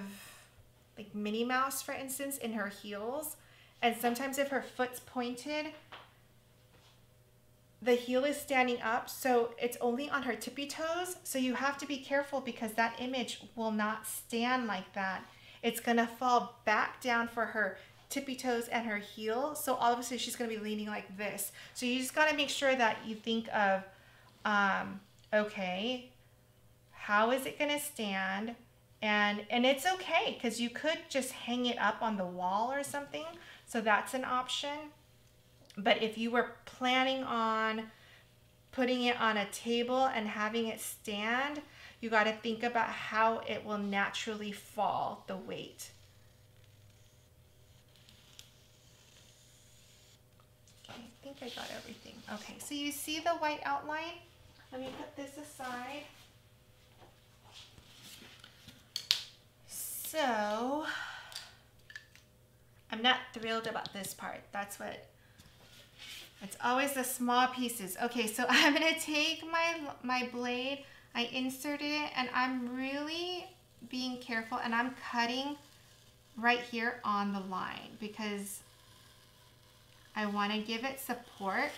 like Minnie Mouse, for instance, in her heels. And sometimes if her foot's pointed, the heel is standing up, so it's only on her tippy toes. So you have to be careful because that image will not stand like that. It's gonna fall back down for her tippy toes and her heel. So all of a sudden she's gonna be leaning like this. So you just gotta make sure that you think of, um, okay, how is it gonna stand? And, and it's okay, because you could just hang it up on the wall or something. So that's an option. But if you were planning on putting it on a table and having it stand, you got to think about how it will naturally fall, the weight. Okay, I think I got everything. Okay, so you see the white outline? Let me put this aside. So, I'm not thrilled about this part. That's what... It's always the small pieces. Okay, so I'm gonna take my, my blade, I insert it, and I'm really being careful, and I'm cutting right here on the line because I wanna give it support.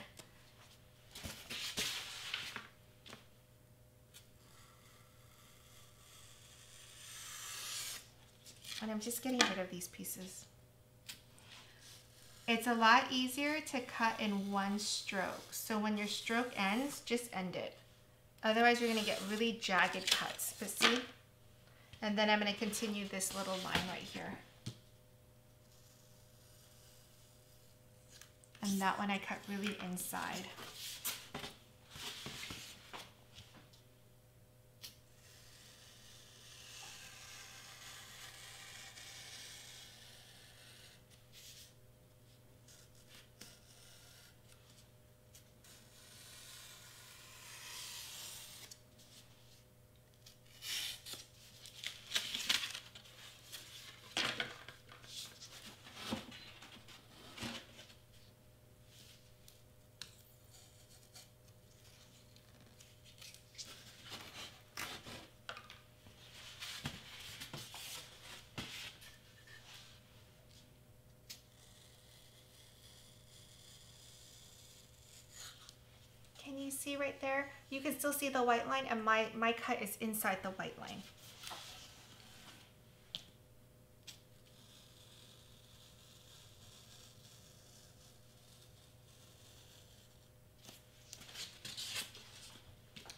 And I'm just getting rid of these pieces. It's a lot easier to cut in one stroke. So when your stroke ends, just end it. Otherwise, you're gonna get really jagged cuts, but see? And then I'm gonna continue this little line right here. And that one I cut really inside. You see right there, you can still see the white line, and my, my cut is inside the white line.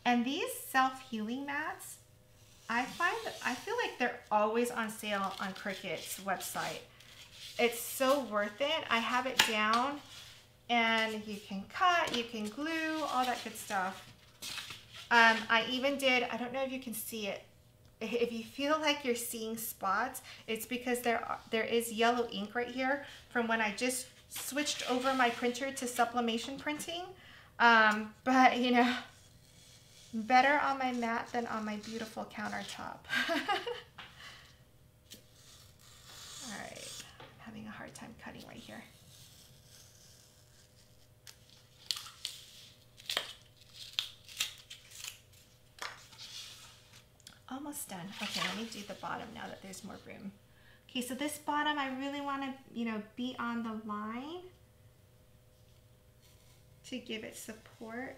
And these self-healing mats, I find, I feel like they're always on sale on Cricut's website. It's so worth it. I have it down. And you can cut, you can glue, all that good stuff. Um, I even did, I don't know if you can see it, if you feel like you're seeing spots, it's because there are, there is yellow ink right here from when I just switched over my printer to sublimation printing. Um, but you know, better on my mat than on my beautiful countertop. All right, I'm having a hard time cutting right here. Almost done. Okay, let me do the bottom now that there's more room. Okay, so this bottom, I really want to, you know, be on the line to give it support.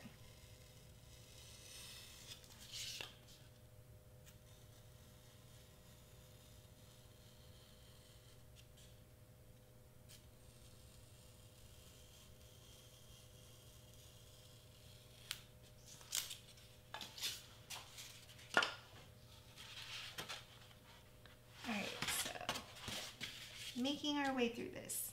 Making our way through this.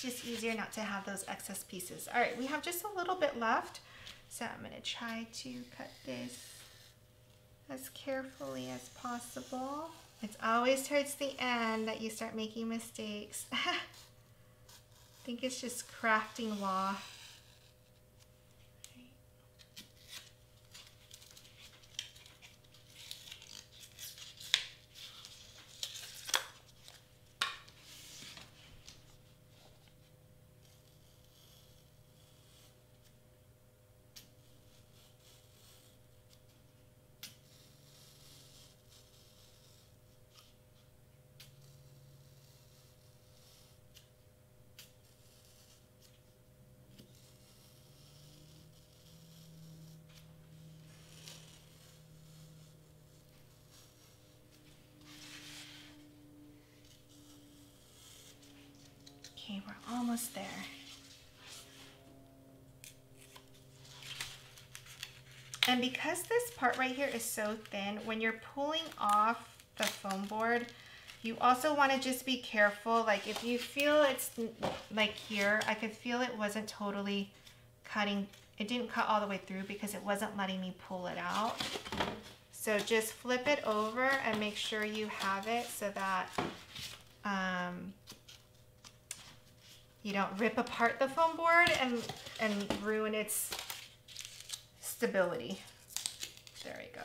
Just easier not to have those excess pieces. All right, we have just a little bit left, so I'm going to try to cut this as carefully as possible. It's always towards the end that you start making mistakes. I think it's just crafting law. Okay, we're almost there. And because this part right here is so thin, when you're pulling off the foam board, you also want to just be careful. Like if you feel it's like here, I could feel it wasn't totally cutting. It didn't cut all the way through because it wasn't letting me pull it out. So just flip it over and make sure you have it so that um, you don't rip apart the foam board and, and ruin its stability. There we go.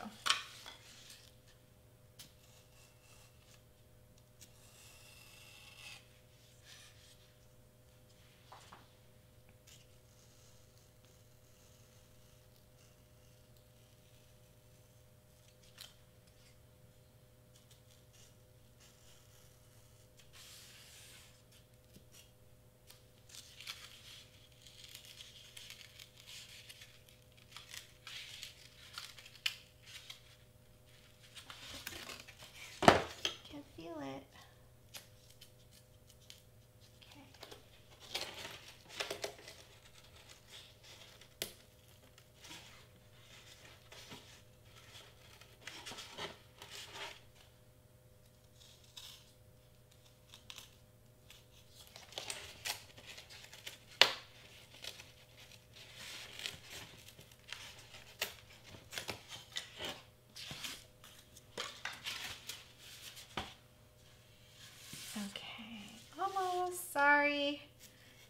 Sorry,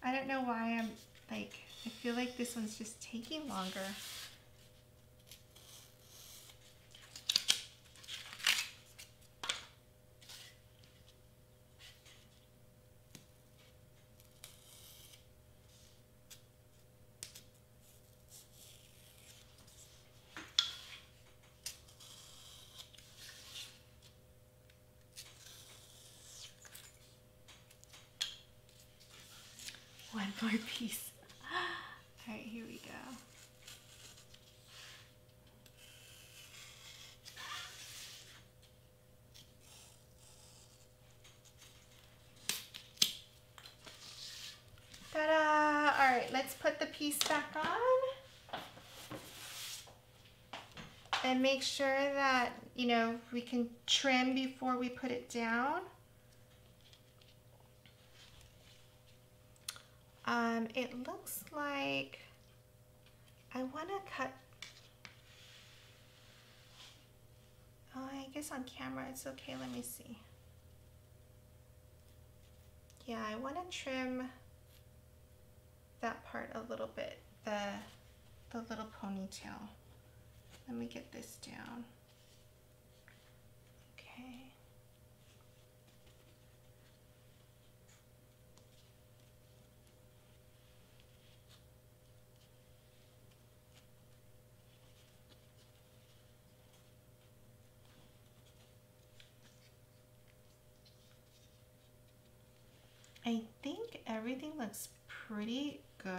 I don't know why I'm like, I feel like this one's just taking longer. More piece. All right, here we go. right, let's put the piece back on and make sure that, you know, we can trim before we put it down. Um, it looks like I want to cut, oh, I guess on camera it's okay, let me see. Yeah, I want to trim that part a little bit, the, the little ponytail. Let me get this down. Okay. I think everything looks pretty good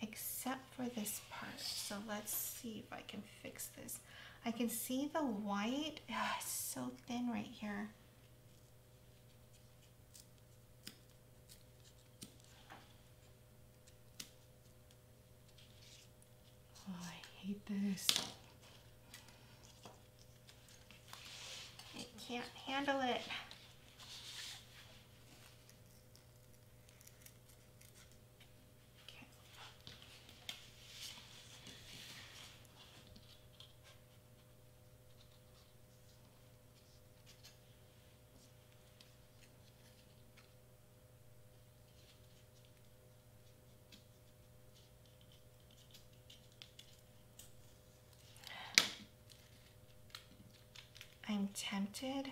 except for this part. So let's see if I can fix this. I can see the white. Ugh, it's so thin right here. Oh, I hate this. I can't handle it. I'm tempted.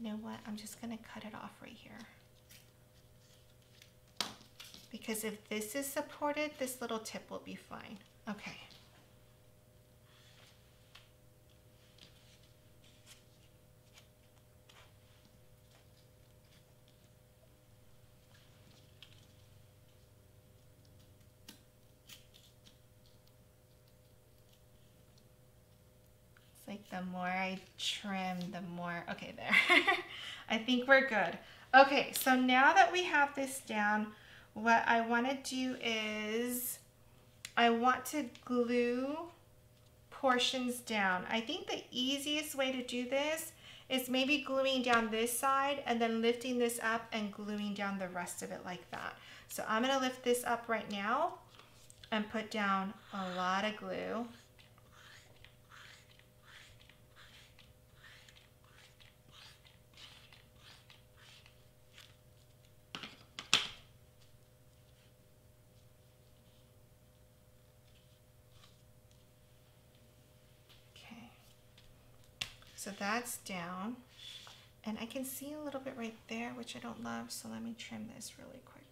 You know what? I'm just gonna cut it off right here. Because if this is supported, this little tip will be fine. Okay. The more I trim, the more, okay, there. I think we're good. Okay, so now that we have this down, what I want to do is I want to glue portions down. I think the easiest way to do this is maybe gluing down this side and then lifting this up and gluing down the rest of it like that. So I'm gonna lift this up right now and put down a lot of glue. So that's down, and I can see a little bit right there, which I don't love, so let me trim this really quick.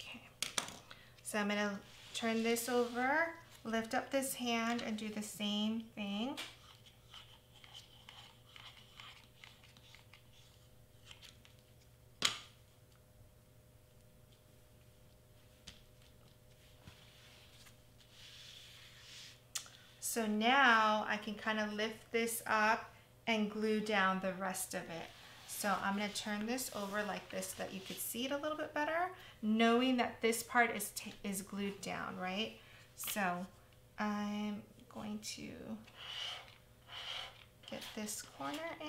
Okay, so I'm gonna turn this over, lift up this hand, and do the same thing. So now I can kind of lift this up and glue down the rest of it. So I'm gonna turn this over like this so that you could see it a little bit better, knowing that this part is, t is glued down, right? So I'm going to get this corner in.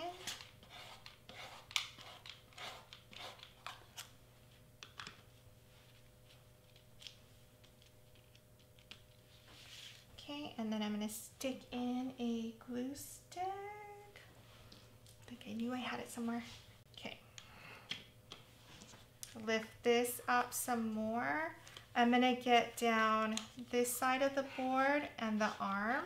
Okay, and then I'm going to stick in a glue stick. I think I knew I had it somewhere. Okay. Lift this up some more. I'm going to get down this side of the board and the arm.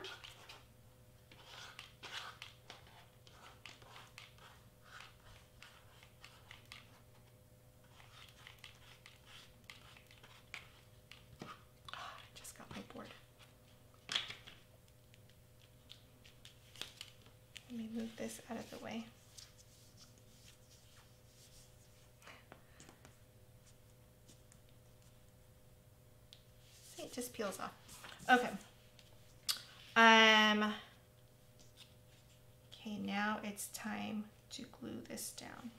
Move this out of the way. See, it just peels off. Okay. Um, okay, now it's time to glue this down.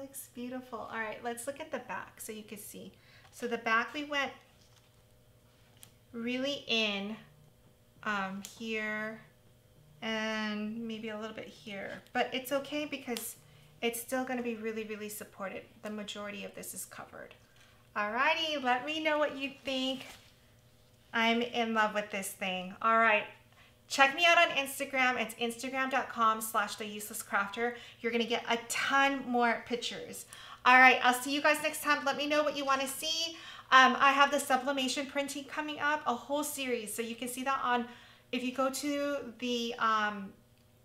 Looks beautiful. All right, let's look at the back so you can see. So the back, we went really in um, here and maybe a little bit here, but it's okay because it's still going to be really, really supported. The majority of this is covered. All righty, let me know what you think. I'm in love with this thing. All right. Check me out on Instagram. It's instagram dot com slash the useless crafter. You're going to get a ton more pictures. All right. I'll see you guys next time. Let me know what you want to see. Um, I have the sublimation printing coming up, a whole series. So you can see that on, if you go to the, um,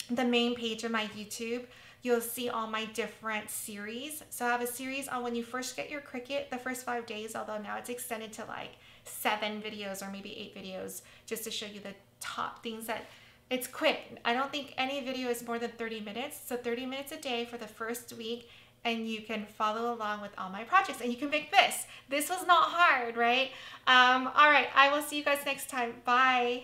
the main page of my YouTube, you'll see all my different series. So I have a series on when you first get your Cricut, the first five days, although now it's extended to like seven videos or maybe eight videos just to show you the top things that it's quick. I don't think any video is more than thirty minutes. So thirty minutes a day for the first week, and you can follow along with all my projects and you can make this. This was not hard, right? Um, all right. I will see you guys next time. Bye.